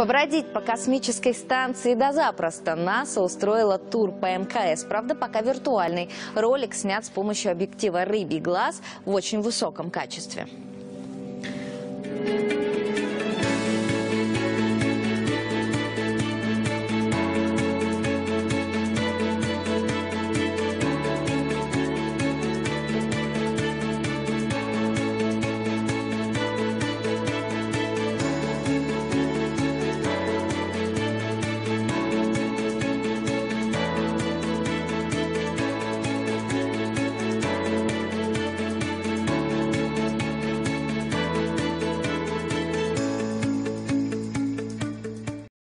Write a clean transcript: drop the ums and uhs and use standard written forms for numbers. Побродить по космической станции до запросто. НАСА устроила тур по МКС, правда, пока виртуальный. Ролик снят с помощью объектива «Рыбий глаз» в очень высоком качестве.